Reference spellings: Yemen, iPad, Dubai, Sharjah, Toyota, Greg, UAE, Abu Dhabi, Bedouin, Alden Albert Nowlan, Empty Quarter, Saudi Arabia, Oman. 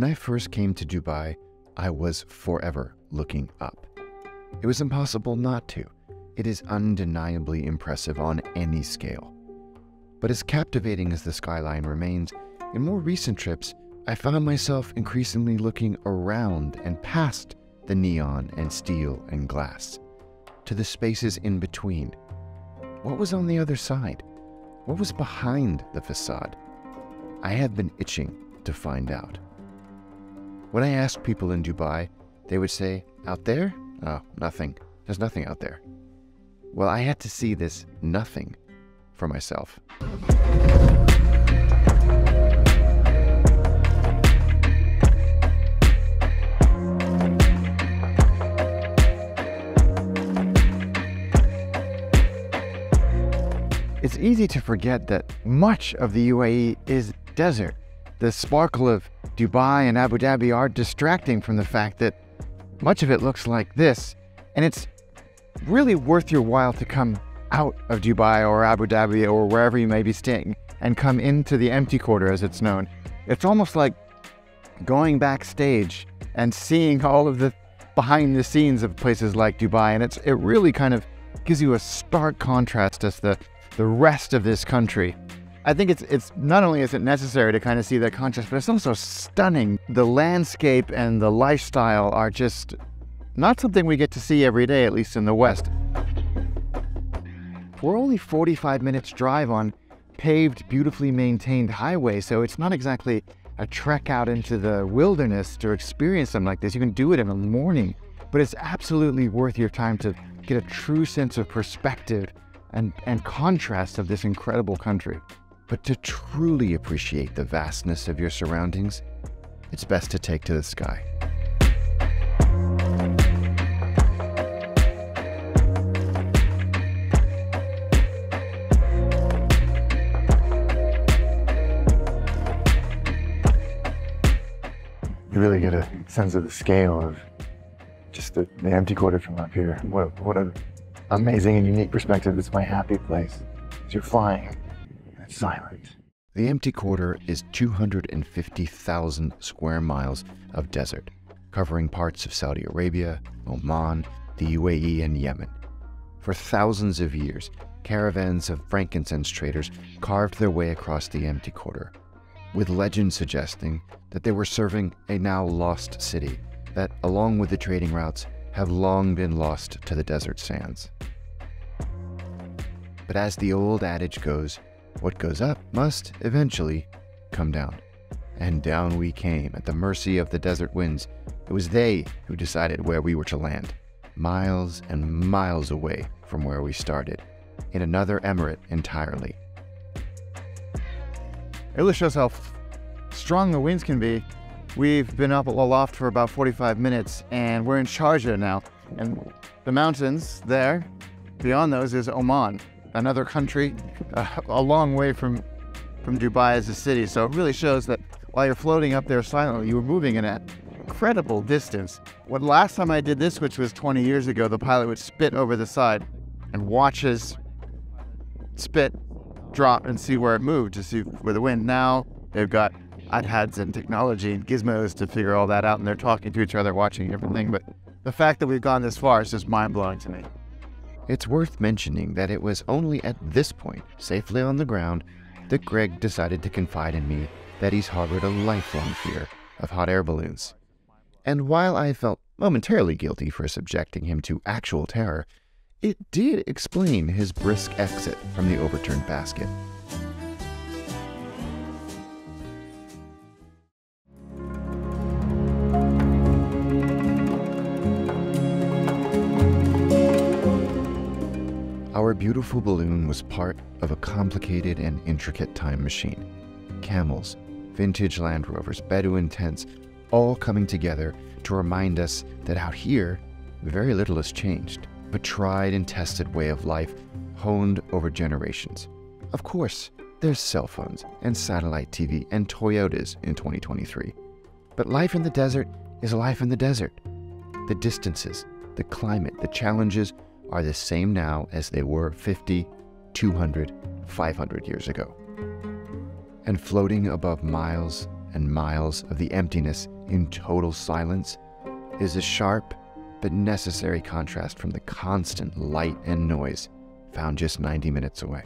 When I first came to Dubai, I was forever looking up. It was impossible not to. It is undeniably impressive on any scale. But as captivating as the skyline remains, in more recent trips, I found myself increasingly looking around and past the neon and steel and glass, to the spaces in between. What was on the other side? What was behind the facade? I have been itching to find out. When I asked people in Dubai, they would say, "Out there? Oh, nothing. There's nothing out there." Well, I had to see this nothing for myself. It's easy to forget that much of the UAE is desert. The sparkle of Dubai and Abu Dhabi are distracting from the fact that much of it looks like this, and it's really worth your while to come out of Dubai or Abu Dhabi or wherever you may be staying and come into the Empty Quarter, as it's known. It's almost like going backstage and seeing all of the behind the scenes of places like Dubai, and it really kind of gives you a stark contrast as the rest of this country. I think it's not only is it necessary to kind of see that contrast, but it's also stunning. The landscape and the lifestyle are just not something we get to see every day, at least in the West. We're only 45 minutes drive on paved, beautifully maintained highway, so it's not exactly a trek out into the wilderness to experience something like this. You can do it in the morning, but it's absolutely worth your time to get a true sense of perspective and contrast of this incredible country. But to truly appreciate the vastness of your surroundings, it's best to take to the sky. You really get a sense of the scale of just the Empty Quarter from up here. What a amazing and unique perspective. It's my happy place. You're flying, it's silent. The Empty Quarter is 250,000 square miles of desert, covering parts of Saudi Arabia, Oman, the UAE, and Yemen. For thousands of years, caravans of frankincense traders carved their way across the Empty Quarter, with legends suggesting that they were serving a now lost city that, along with the trading routes, have long been lost to the desert sands. But as the old adage goes, what goes up must eventually come down. And down we came at the mercy of the desert winds. It was they who decided where we were to land, miles and miles away from where we started, in another emirate entirely. It really shows how strong the winds can be. We've been up aloft for about 45 minutes and we're in Sharjah now. And the mountains there, beyond those is Oman, another country a long way from Dubai as a city. So it really shows that while you're floating up there silently, you were moving in an incredible distance. When last time I did this, which was 20 years ago, the pilot would spit over the side and watch his spit drop and see where it moved, to see where the wind. Now they've got iPads and technology and gizmos to figure all that out, and they're talking to each other, watching everything, but the fact that we've gone this far is just mind-blowing to me. It's worth mentioning that it was only at this point, safely on the ground, that Greg decided to confide in me that he's harbored a lifelong fear of hot air balloons. And while I felt momentarily guilty for subjecting him to actual terror, it did explain his brisk exit from the overturned basket. Our beautiful balloon was part of a complicated and intricate time machine. Camels, vintage Land Rovers, Bedouin tents, all coming together to remind us that out here, very little has changed. A tried and tested way of life honed over generations. Of course, there's cell phones and satellite TV and Toyotas in 2023. But life in the desert is life in the desert. The distances, the climate, the challenges, are the same now as they were 50, 200, 500 years ago. And floating above miles and miles of the emptiness in total silence is a sharp but necessary contrast from the constant light and noise found just 90 minutes away.